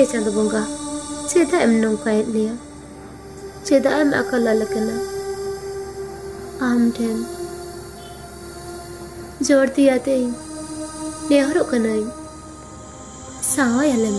Saya candu bunga. Ceda em nong kait lia. Ceda em akal lalakana. Am them. Jordi ate im. Nehru kana im. Sawa yalem.